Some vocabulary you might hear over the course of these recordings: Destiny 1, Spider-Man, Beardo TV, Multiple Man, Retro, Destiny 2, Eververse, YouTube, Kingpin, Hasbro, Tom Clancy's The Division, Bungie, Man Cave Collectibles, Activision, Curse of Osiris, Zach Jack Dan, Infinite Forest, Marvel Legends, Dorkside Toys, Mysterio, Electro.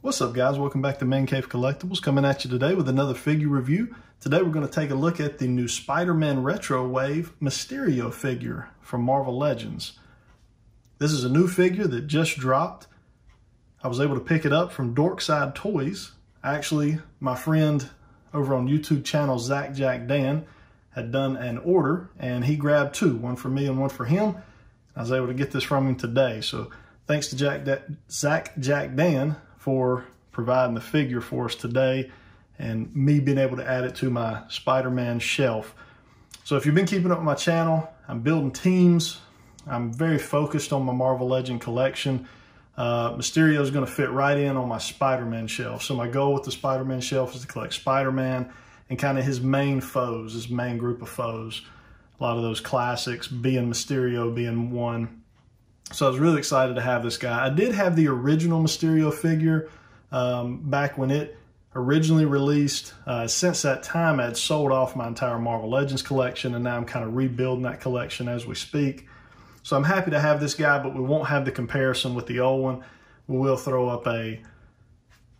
What's up guys, welcome back to Man Cave Collectibles, coming at you today with another figure review. Today we're going to take a look at the new Spider-Man Retro Wave Mysterio figure from Marvel Legends. This is a new figure that just dropped. I was able to pick it up from Dorkside Toys. Actually, my friend over on YouTube channel, Zach Jack Dan, had done an order and he grabbed two, one for me and one for him. I was able to get this from him today. So thanks to Zach Jack Dan for providing the figure for us today and me being able to add it to my Spider-Man shelf. So if you've been keeping up with my channel, I'm building teams. I'm very focused on my Marvel Legend collection. Mysterio is going to fit right in on my Spider-Man shelf. So my goal with the Spider-Man shelf is to collect Spider-Man and kind of his main foes, his main group of foes. A lot of those classics, being Mysterio, being one. So I was really excited to have this guy. I did have the original Mysterio figure back when it originally released. Since that time, I had sold off my entire Marvel Legends collection, and now I'm kind of rebuilding that collection as we speak. So I'm happy to have this guy, but we won't have the comparison with the old one. We will throw up a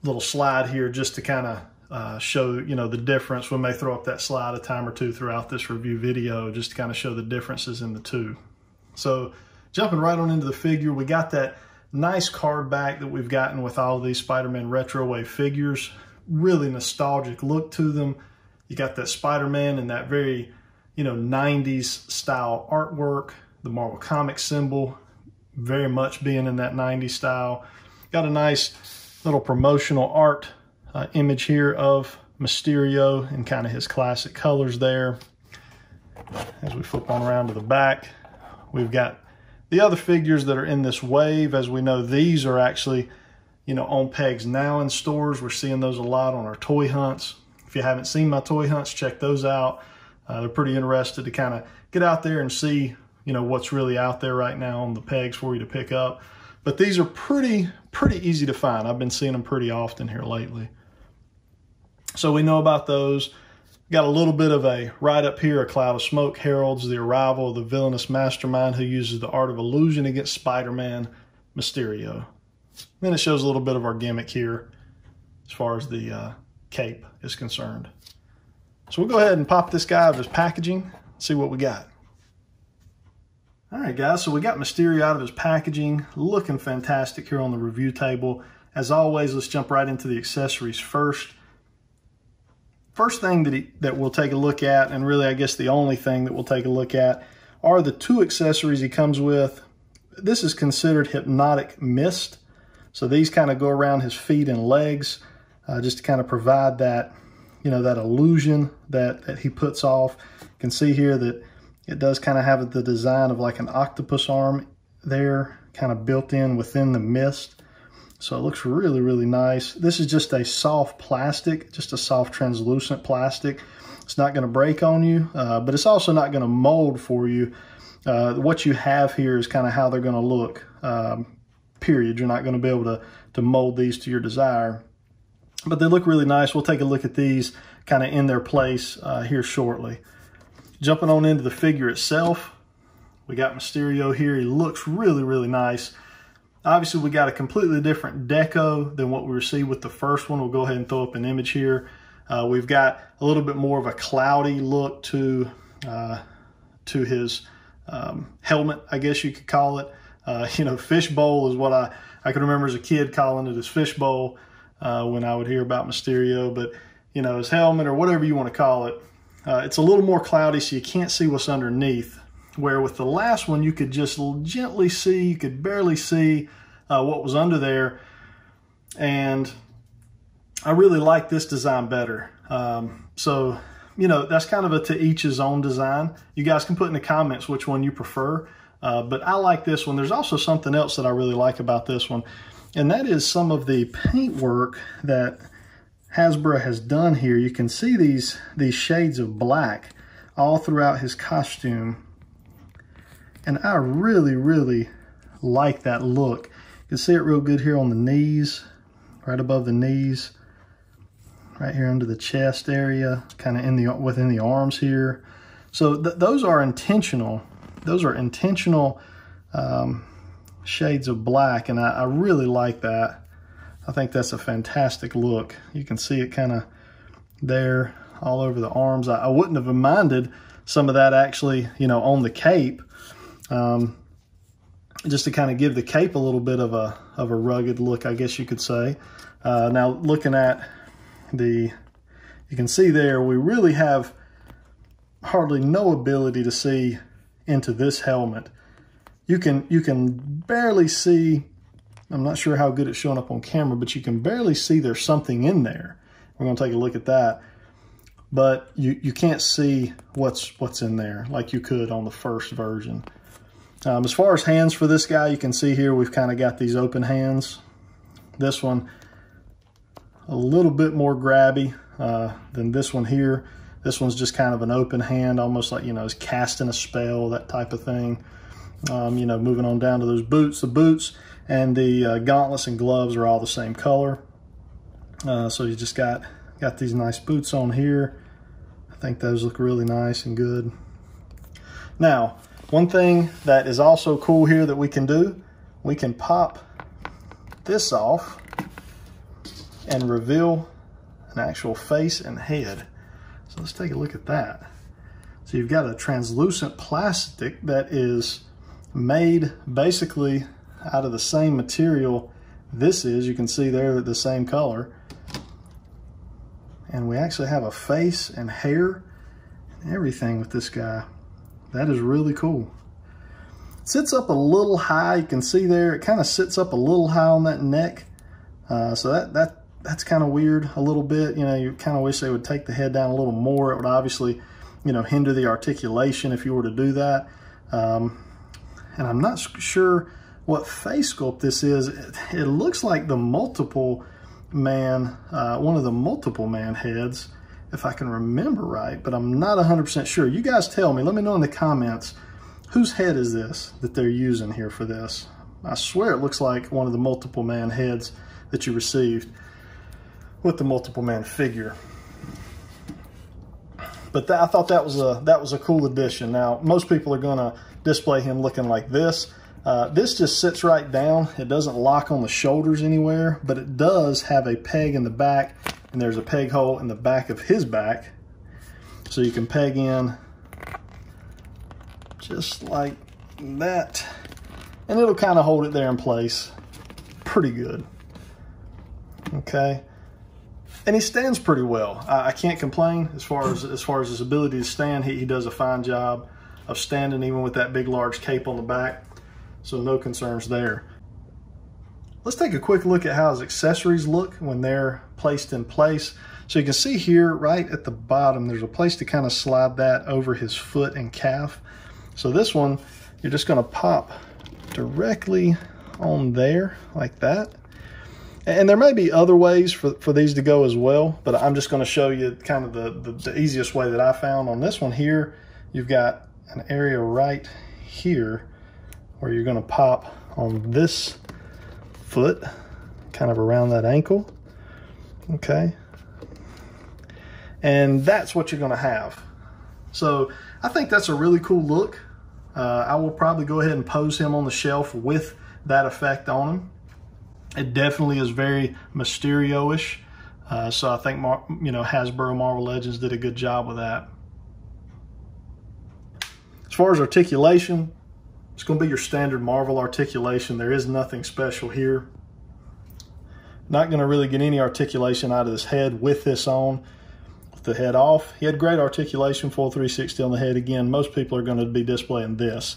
little slide here just to kind of show, you know, the difference. We may throw up that slide a time or two throughout this review video just to kind of show the differences in the two. So jumping right on into the figure, we got that nice card back that we've gotten with all of these Spider-Man Retro Wave figures. Really nostalgic look to them. You got that Spider-Man and that very, you know, 90s style artwork, the Marvel Comics symbol, very much being in that 90s style. Got a nice little promotional art image here of Mysterio and kind of his classic colors there. As we flip on around to the back, we've got the other figures that are in this wave. As we know, these are actually, you know, on pegs now in stores. We're seeing those a lot on our toy hunts. If you haven't seen my toy hunts, check those out. They're pretty interested to kind of get out there and see, you know, what's really out there right now on the pegs for you to pick up. But these are pretty easy to find. I've been seeing them pretty often here lately. So we know about those. Got a little bit of a right up here, a cloud of smoke heralds the arrival of the villainous mastermind who uses the art of illusion against Spider-Man, Mysterio. Then it shows a little bit of our gimmick here as far as the cape is concerned. So we'll go ahead and pop this guy out of his packaging, see what we got. All right, guys, so we got Mysterio out of his packaging, looking fantastic here on the review table. As always, let's jump right into the accessories first. First thing that we'll take a look at, and really I guess the only thing that we'll take a look at, are the two accessories he comes with. This is considered hypnotic mist. So these kind of go around his feet and legs just to kind of provide that, you know, that illusion that he puts off. You can see here that it does kind of have the design of like an octopus arm there, kind of built in within the mist. So it looks really, really nice. This is just a soft plastic, just a soft translucent plastic. It's not gonna break on you, but it's also not gonna mold for you. What you have here is kind of how they're gonna look, period. You're not gonna be able to mold these to your desire, but they look really nice. We'll take a look at these kind of in their place here shortly. Jumping on into the figure itself, we got Mysterio here. He looks really, really nice. Obviously, we got a completely different deco than what we received with the first one. We'll go ahead and throw up an image here. We've got a little bit more of a cloudy look to his helmet, I guess you could call it. You know, fishbowl is what I can remember as a kid calling it, his fishbowl when I would hear about Mysterio. But, you know, his helmet or whatever you want to call it, it's a little more cloudy, so you can't see what's underneath. Where with the last one, you could just gently see, you could barely see what was under there. And I really like this design better. So, you know, that's kind of a to each his own design. You guys can put in the comments which one you prefer. But I like this one. There's also something else that I really like about this one, and that is some of the paintwork that Hasbro has done here. You can see these shades of black all throughout his costume. And I really, really like that look. can see it real good here on the knees, right above the knees, right here under the chest area, kind of in the within the arms here. So those are intentional. Those are intentional shades of black, and I really like that. I think that's a fantastic look. You can see it kind of there all over the arms. I wouldn't have minded some of that actually, you know, on the cape, just to kind of give the cape a little bit of a rugged look, I guess you could say. Now looking at the, you can see there, we really have hardly no ability to see into this helmet. You can barely see, I'm not sure how good it's showing up on camera, but you can barely see there's something in there. We're gonna take a look at that. But you can't see what's in there like you could on the first version. As far as hands for this guy, you can see here we've kind of got these open hands. This one a little bit more grabby than this one here. This one's just kind of an open hand, almost like, you know, it's casting a spell, that type of thing. You know, moving on down to those boots. The boots and the gauntlets and gloves are all the same color. So you just got these nice boots on here. I think those look really nice and good. Now, one thing that is also cool here that we can do, we can pop this off and reveal an actual face and head. So let's take a look at that. So you've got a translucent plastic that is made basically out of the same material this is. You can see there the same color. And we actually have a face and hair and everything with this guy. That is really cool. It sits up a little high. You can see there, it kind of sits up a little high on that neck. So that's kind of weird a little bit. You know, you kind of wish they would take the head down a little more. It would obviously, you know, hinder the articulation if you were to do that. And I'm not sure what face sculpt this is. It looks like the Multiple Man, one of the Multiple Man heads, if I can remember right, but I'm not 100% sure. You guys tell me, let me know in the comments, whose head is this that they're using here for this? I swear it looks like one of the Multiple Man heads that you received with the Multiple Man figure. But I thought that was a cool addition. Now, most people are gonna display him looking like this. This just sits right down. It doesn't lock on the shoulders anywhere, but it does have a peg in the back, and there's a peg hole in the back of his back. So you can peg in just like that, and it'll kind of hold it there in place pretty good. Okay. And he stands pretty well. I can't complain as far as his ability to stand. He does a fine job of standing even with that big large cape on the back. So no concerns there. Let's take a quick look at how his accessories look when they're placed in place. So you can see here right at the bottom, there's a place to kind of slide that over his foot and calf. So this one, you're just gonna pop directly on there like that. And there may be other ways for these to go as well, but I'm just gonna show you kind of the easiest way that I found. On this one here, you've got an area right here where you're gonna pop on this foot, kind of around that ankle, okay? And that's what you're gonna have. So I think that's a really cool look. I will probably go ahead and pose him on the shelf with that effect on him. It definitely is very Mysterio-ish. So I think, you know, Hasbro Marvel Legends did a good job with that. As far as articulation, it's going to be your standard Marvel articulation. There is nothing special here. Not going to really get any articulation out of this head with this on. With the head off, he had great articulation, full 360 on the head. Again, most people are going to be displaying this.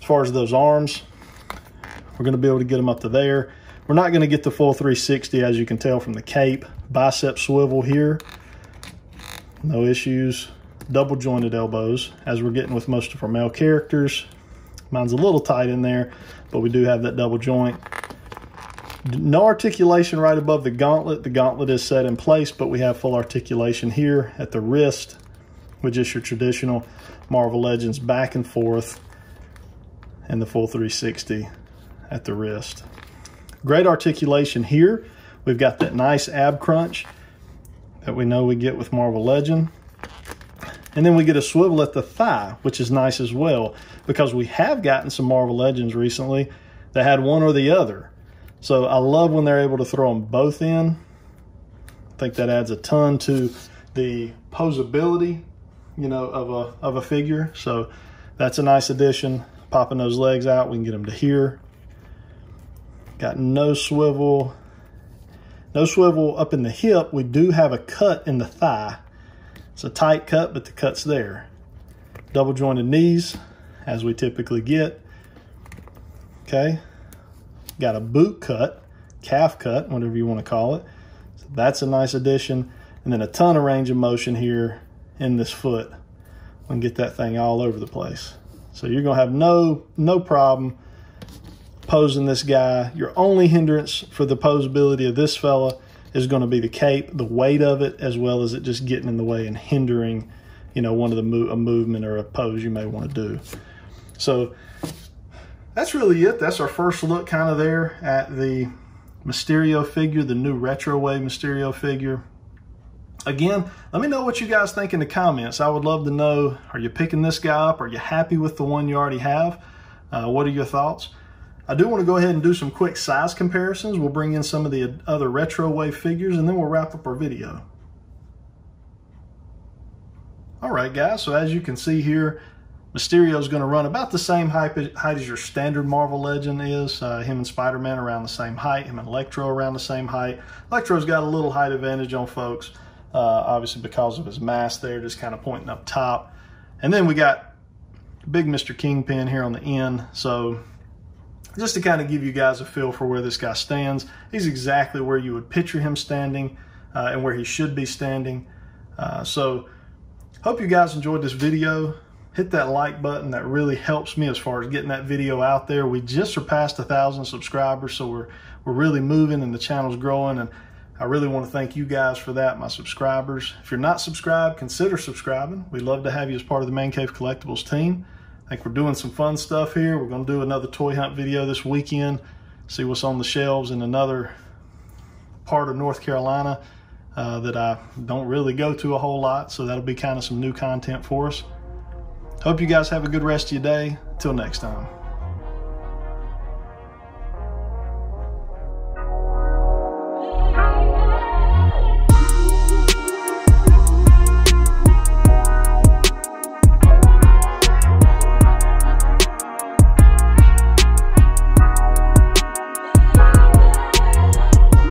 As far as those arms, we're going to be able to get them up to there. We're not going to get the full 360, as you can tell from the cape. Bicep swivel here, no issues. Double jointed elbows, as we're getting with most of our male characters. Mine's a little tight in there, but we do have that double joint. No articulation right above the gauntlet. The gauntlet is set in place, but we have full articulation here at the wrist with just your traditional Marvel Legends back and forth and the full 360 at the wrist. Great articulation here. We've got that nice ab crunch that we know we get with Marvel Legend. And then we get a swivel at the thigh, which is nice as well, because we have gotten some Marvel Legends recently that had one or the other. So I love when they're able to throw them both in. I think that adds a ton to the posability, you know, of a figure. So that's a nice addition. Popping those legs out, we can get them to here. Got no swivel. No swivel up in the hip. We do have a cut in the thigh. It's a tight cut, but the cut's there. Double jointed knees, as we typically get. Okay. Got a boot cut, calf cut, whatever you want to call it. So that's a nice addition. And then a ton of range of motion here in this foot. We can get that thing all over the place. So you're going to have no problem posing this guy. Your only hindrance for the posability of this fella is going to be the cape, the weight of it, as well as it just getting in the way and hindering, you know, one of the a movement or a pose you may want to do. So that's really it. That's our first look kind of there at the Mysterio figure, the new Retro Wave Mysterio figure. Again, let me know what you guys think in the comments. I would love to know, are you picking this guy up? Are you happy with the one you already have? What are your thoughts? I do want to go ahead and do some quick size comparisons. We'll bring in some of the other Retro Wave figures, and then we'll wrap up our video. All right, guys, so as you can see here, Mysterio is going to run about the same height as your standard Marvel Legend is. Him and Spider-Man around the same height. Him and Electro around the same height. Electro's got a little height advantage on folks, obviously because of his mass there, just kind of pointing up top. And then we got big Mr. Kingpin here on the end. So just to kind of give you guys a feel for where this guy stands, he's exactly where you would picture him standing and where he should be standing. So hope you guys enjoyed this video. Hit that like button. That really helps me as far as getting that video out there. We just surpassed 1,000 subscribers, so we're really moving and the channel's growing, and I really want to thank you guys for that, my subscribers. If you're not subscribed, consider subscribing. We'd love to have you as part of the Man Cave Collectibles team. I think we're doing some fun stuff here. We're going to do another toy hunt video this weekend, see what's on the shelves in another part of North Carolina that I don't really go to a whole lot, so that'll be kind of some new content for us. Hope you guys have a good rest of your day. Till next time.